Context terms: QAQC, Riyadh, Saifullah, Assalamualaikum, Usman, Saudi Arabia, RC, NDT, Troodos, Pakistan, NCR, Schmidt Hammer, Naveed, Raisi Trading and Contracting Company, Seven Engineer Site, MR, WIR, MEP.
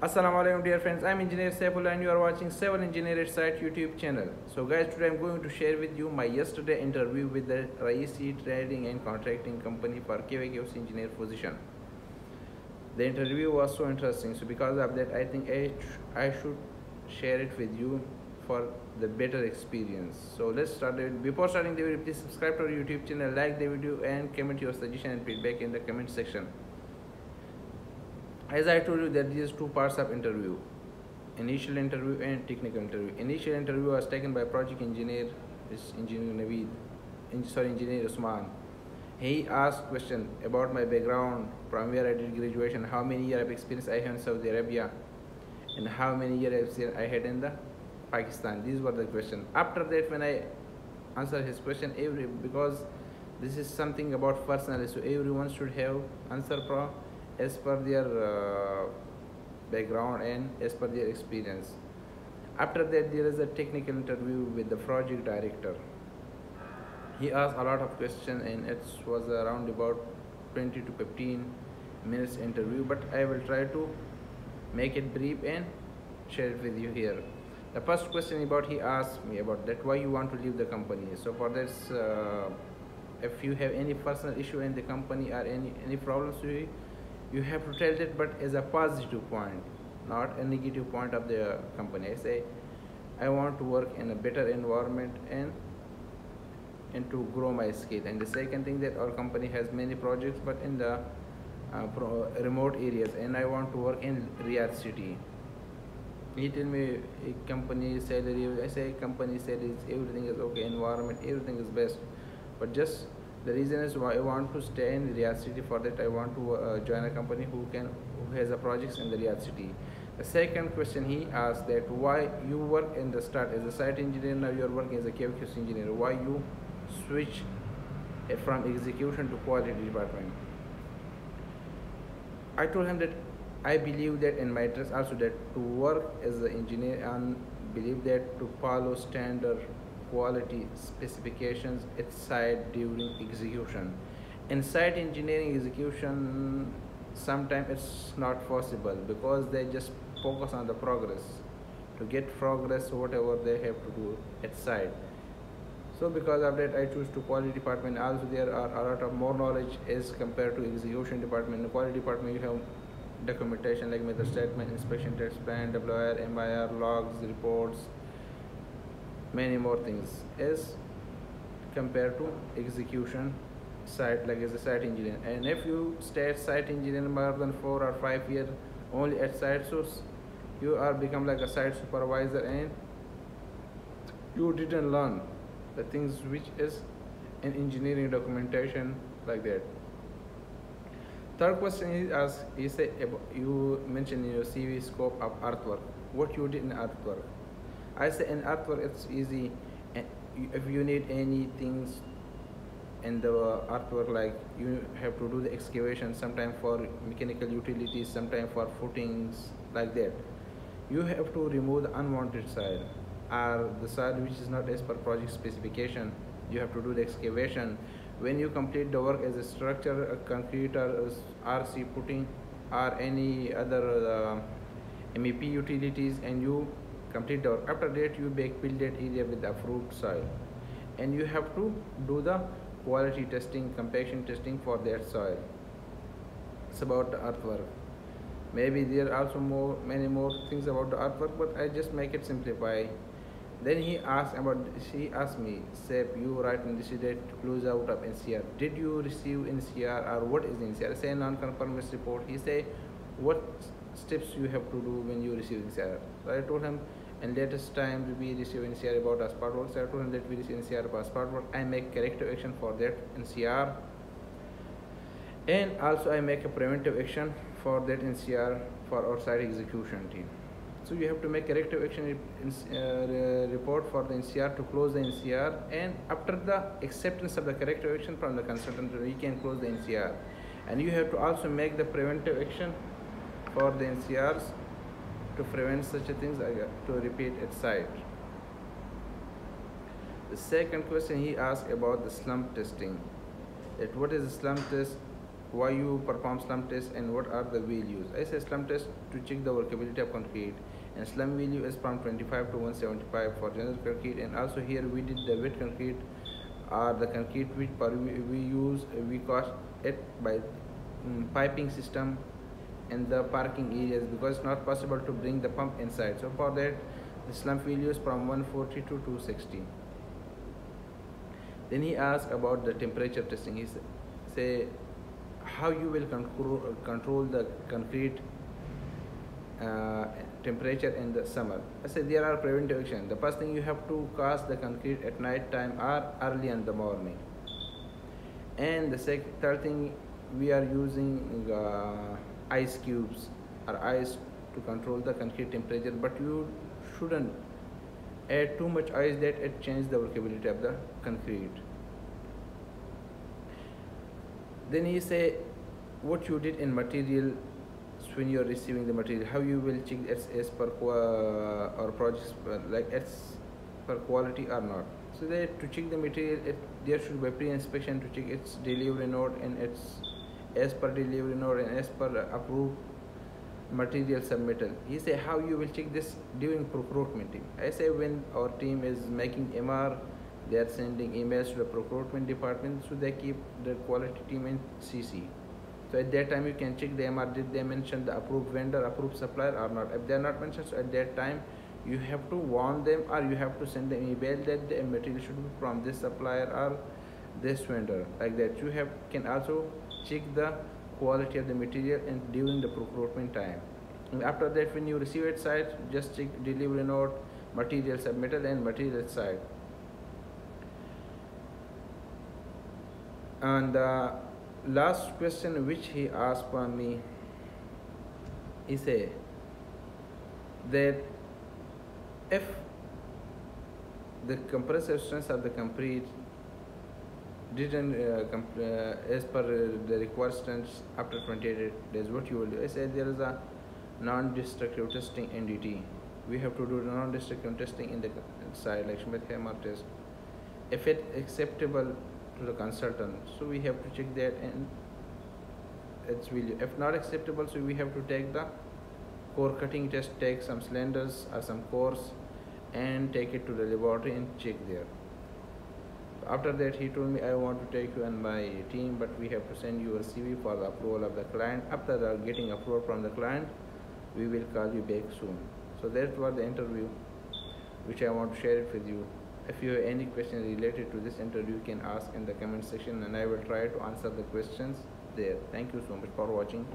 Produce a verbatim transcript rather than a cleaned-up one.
Assalamualaikum dear friends, I'm engineer Saifullah and you are watching Seven Engineer Site YouTube channel. So guys, today I'm going to share with you my yesterday interview with the Raisi Trading and Contracting Company for Q A Q C engineer position. The interview was so interesting, so because of that I think I, I should share it with you for the better experience. So let's start the video. Before starting the video, please subscribe to our YouTube channel, like the video and comment your suggestion and feedback in the comment section. As I told you that these two parts of interview, initial interview and technical interview. Initial interview was taken by project engineer, this engineer Naveed, sorry, engineer Usman. He asked question about my background, from where I did graduation, how many years of experience I have in Saudi Arabia, and how many years I had in the Pakistan. These were the question. After that, when I answer his question, every because this is something about personality, so everyone should have answer pro. as per their uh, background and as per their experience. After that, there is a technical interview with the project director. He asked a lot of questions and it was around about twenty to fifteen minutes interview, but I will try to make it brief and share it with you here. The first question about he asked me about that, why you want to leave the company. So for this, uh, if you have any personal issue in the company or any, any problems with you, you have to tell that, but as a positive point, not a negative point of the company. I say, I want to work in a better environment and and to grow my skill. And the second thing that our company has many projects, but in the uh, pro remote areas, and I want to work in Riyadh city. He tell me a company salary. I say company salary, everything is okay, environment, everything is best, but just. The reason is why I want to stay in Riyadh city. For that, I want to uh, join a company who can who has a projects in the Riyadh city. The second question he asked that why you work in the start as a site engineer, now you are working as a Q A Q C engineer. Why you switch uh, from execution to quality department? I told him that I believe that in my interest also that to work as an engineer and believe that to follow standard. Quality specifications at site during execution. In site engineering execution, sometimes it's not possible because they just focus on the progress to get progress whatever they have to do at site. So because of that, I choose to quality department. Also, there are a lot of more knowledge as compared to execution department. In the quality department, you have documentation like method statement, inspection test plan, W I R, M R, logs, reports. Many more things as compared to execution site like as a site engineer. And if you stay at site engineer more than four or five years only at site, so you are become like a site supervisor and you didn't learn the things which is in engineering documentation like that. Third question is as you say you mentioned in your C V scope of earthwork. What you did in earthwork? I say in earthwork it's easy, and if you need any things in the earthwork, like you have to do the excavation, sometimes for mechanical utilities, sometimes for footings, like that. You have to remove the unwanted side or the side which is not as per project specification. You have to do the excavation. When you complete the work as a structure, a concrete or R C footing or any other uh, M E P utilities, and you complete the work. After that, you back build that area with the approved soil, and you have to do the quality testing, compaction testing for that soil. It's about the earthwork. Maybe there are also more, many more things about the earthwork, but I just make it simplify. Then he asked about. She asked me, "Saif, you write and decided to close out of N C R. Did you receive N C R or what is N C R?" Say non-conformist report. He say, "What steps you have to do when you receive N C R?" So I told him, in latest time we receive N C R about passport work. So I told him that we receive N C R passport work. I make corrective action for that N C R, and also I make a preventive action for that N C R for our site execution team. So you have to make corrective action report for the N C R to close the N C R, and after the acceptance of the corrective action from the consultant, we can close the N C R. And you have to also make the preventive action for the N C Rs to prevent such things to repeat at site. The second question he asked about the slump testing. That what is the slump test why you perform slump test and what are the wheel used. I say slump test to check the workability of concrete, and slump value is from twenty-five to one seventy-five for general concrete. And also here we did the wet concrete, or the concrete which we use, we cost it by um, piping system and the parking areas, because it's not possible to bring the pump inside. So for that the slump value is from one forty to two sixty. Then he asked about the temperature testing. He say how you will control, control the concrete uh, temperature in the summer. I said there are preventive action. The first thing, you have to cast the concrete at night time or early in the morning. And the second, third thing, we are using uh, ice cubes or ice to control the concrete temperature, but you shouldn't add too much ice that it changes the workability of the concrete. Then he say what you did in material when you are receiving the material, how you will check as per uh, or projects uh, like as per quality or not. So that to check the material, it, there should be pre-inspection to check its delivery note and its as per delivery note and as per uh, approved material submittal. He say how you will check this during procurement team. I say when our team is making M R, they are sending emails to the procurement department, so they keep the quality team in C C. So at that time you can check the M R, did they mention the approved vendor, approved supplier or not. If they are not mentioned, so at that time you have to warn them or you have to send them email that the material should be from this supplier or this vendor. Like that you have can also check the quality of the material and during the procurement time. And after that, when you receive it site, just check delivery note, material submitted and material site. And uh, last question which he asked from me, he said that if the compressive strength of the concrete didn't uh, comp uh, as per uh, the required strength after twenty-eight days, what you will do? I said there is a non-destructive testing N D T. We have to do non-destructive testing in the side like Schmidt Hammer test. If it acceptable to the consultant, so we have to check that and its value. If not acceptable, so we have to take the core cutting test, take some cylinders or some cores and take it to the laboratory and check there. After that he told me, I want to take you and my team, but we have to send you a C V for the approval of the client. After the getting approval from the client, we will call you back soon. So that was the interview which I want to share it with you. If you have any question related to this interview, you can ask in the comment section and I will try to answer the questions there. Thank you so much for watching.